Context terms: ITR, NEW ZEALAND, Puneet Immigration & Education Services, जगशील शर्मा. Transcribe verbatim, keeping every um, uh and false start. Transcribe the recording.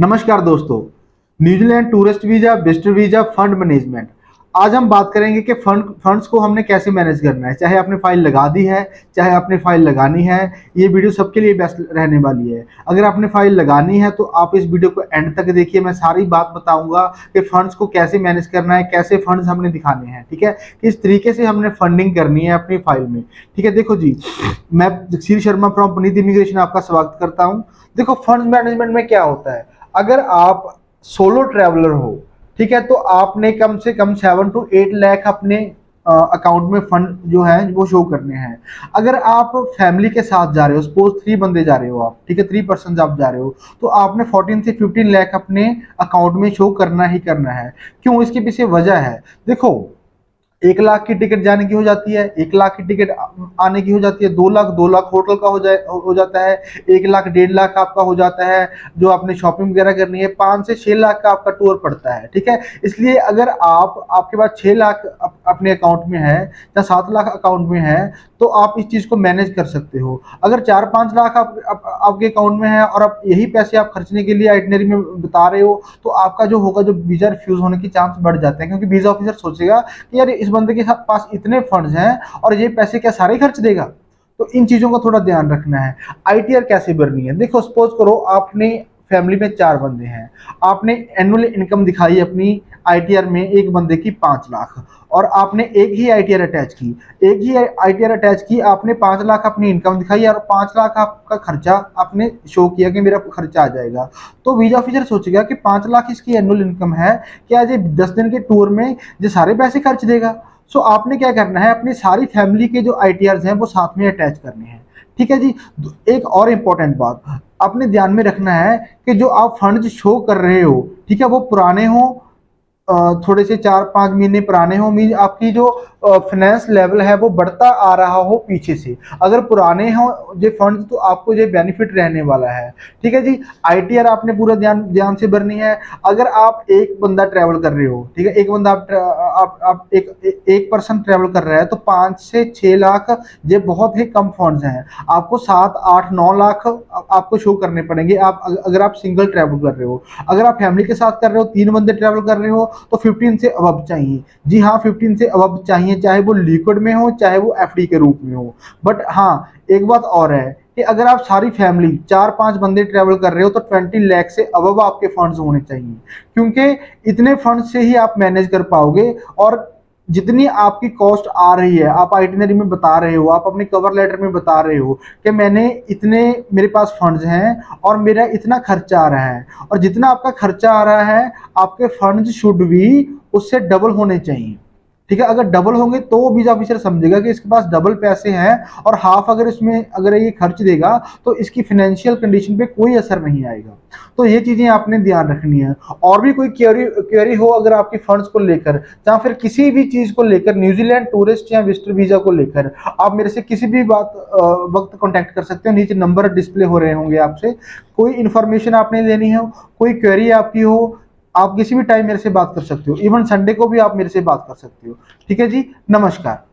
नमस्कार दोस्तों, New Zealand tourist visa, visitor visa, fund management. आज हम बात करेंगे कि फंड फंड्स को हमने कैसे मैनेज करना है, चाहे आपने फाइल लगा दी है चाहे आपने फाइल लगानी है। ये वीडियो सबके लिए बेस्ट रहने वाली है। अगर आपने फाइल लगानी है तो आप इस वीडियो को एंड तक देखिए। मैं सारी बात बताऊंगा कि फंड्स को कैसे मैनेज करना है, कैसे फंड्स हमने दिखाने हैं, ठीक है, किस तरीके से हमने फंडिंग करनी है अपनी फाइल में, ठीक है। देखो जी, मैं जगशील शर्मा फ्रॉम पुनीत इमिग्रेशन आपका स्वागत करता हूँ। देखो, फंड मैनेजमेंट में क्या होता है, अगर आप सोलो ट्रैवलर हो, ठीक है, तो आपने कम से कम सेवन टू एट लाख अपने अकाउंट में फंड जो है वो शो करने हैं। अगर आप फैमिली के साथ जा रहे हो, सपोज थ्री बंदे जा रहे हो आप, ठीक है, थ्री पर्सन आप जा रहे हो, तो आपने फोर्टीन से फिफ्टीन लाख अपने अकाउंट में शो करना ही करना है। क्यों? इसके पीछे वजह है। देखो, एक लाख की टिकट जाने की हो जाती है, एक लाख की टिकट आने की हो जाती है, दो लाख दो लाख होटल का हो जाए हो जाता है, एक लाख डेढ़ लाख आपका हो जाता है जो आपने शॉपिंग वगैरह करनी है, पाँच से छः लाख का आपका टूर पड़ता है, ठीक है। इसलिए अगर आप आपके पास छः लाख अप, अपने अकाउंट में है या सात लाख अकाउंट में है तो आप इस चीज़ को मैनेज कर सकते हो। अगर चार पाँच लाख आप, आप, आपके अकाउंट में है और आप यही पैसे आप खर्चने के लिए आइटनरी में बता रहे हो तो आपका जो होगा जो वीज़ा रिफ्यूज़ होने के चांस बढ़ जाते हैं, क्योंकि वीज़ा ऑफिसर सोचेगा कि यार इस बंदे के पास इतने फंड्स हैं और ये पैसे क्या सारे खर्च देगा। तो इन चीज़ों का थोड़ा ध्यान रखना है। आईटीआर कैसे भरनी है, देखो, सपोज करो आपने फैमिली में चार बंदे हैं, आपने एनुअल इनकम दिखाई अपनी आईटीआर में एक बंदे की पाँच लाख और आपने एक ही आईटीआर अटैच की, एक ही आईटीआर अटैच की, आपने पाँच लाख अपनी इनकम दिखाई और पाँच लाख आपका खर्चा आपने शो किया कि मेरा खर्चा आ जाएगा, तो वीजा ऑफिसर सोचेगा कि पाँच लाख इसकी एनुअल इनकम है, क्या ये दस दिन के टूर में ये सारे पैसे खर्च देगा। सो आपने क्या करना है, अपनी सारी फैमिली के जो आईटीआर हैं वो साथ में अटैच करने हैं, ठीक है जी। एक और इम्पोर्टेंट बात आपने ध्यान में रखना है कि जो आप फंड शो कर रहे हो, ठीक है, वो पुराने हो, थोड़े से चार पाँच महीने पुराने हो, मीन आपकी जो फाइनेंस लेवल है वो बढ़ता आ रहा हो पीछे से। अगर पुराने हो ये फंड तो आपको ये बेनिफिट रहने वाला है, ठीक है जी। आईटीआर आपने पूरा ध्यान ध्यान से भरनी है। अगर आप एक बंदा ट्रैवल कर रहे हो, ठीक है, एक बंदा आप आप, आप एक ए, एक पर्सन ट्रैवल कर रहा है तो पाँच से छः लाख ये बहुत ही कम फंड्स हैं, आपको सात आठ नौ लाख आपको शो करने पड़ेंगे आप अगर आप सिंगल ट्रैवल कर रहे हो। अगर आप फैमिली के साथ कर रहे हो, तीन बंदे ट्रैवल कर रहे हो तो पंद्रह से अबव चाहिए, जी हाँ, पंद्रह से अबव चाहिए, चाहे वो लिक्विड में हो चाहे वो एफडी के रूप में हो। बट हाँ, एक बात और है कि अगर आप सारी फैमिली चार पांच बंदे ट्रैवल कर रहे हो तो बीस लाख से अबव आपके फंड्स होने चाहिए, क्योंकि इतने फंड्स से ही आप मैनेज कर पाओगे। और जितनी आपकी कॉस्ट आ रही है आप आइटिनरी में बता रहे हो, आप अपने कवर लेटर में बता रहे हो कि मैंने इतने मेरे पास फंड्स हैं और मेरा इतना खर्चा आ रहा है, और जितना आपका खर्चा आ रहा है आपके फंड्स शुड भी उससे डबल होने चाहिए, ठीक है। अगर डबल होंगे तो वीजा ऑफिसर समझेगा कि इसके पास डबल पैसे हैं और हाफ अगर इसमें अगर ये खर्च देगा तो इसकी फाइनेंशियल कंडीशन पे कोई असर नहीं आएगा। तो ये चीज़ें आपने ध्यान रखनी है। और भी कोई क्वेरी क्वेरी हो अगर आपके फंड्स को लेकर या फिर किसी भी चीज़ को लेकर, न्यूजीलैंड टूरिस्ट या विजिटर वीज़ा को लेकर, आप मेरे से किसी भी बात वक्त कॉन्टैक्ट कर सकते हो। नीचे नंबर डिस्प्ले हो रहे होंगे आपसे। कोई इन्फॉर्मेशन आपने देनी हो, कोई क्वेरी आपकी हो, आप किसी भी टाइम मेरे से बात कर सकते हो। इवन संडे को भी आप मेरे से बात कर सकते हो, ठीक है जी। नमस्कार।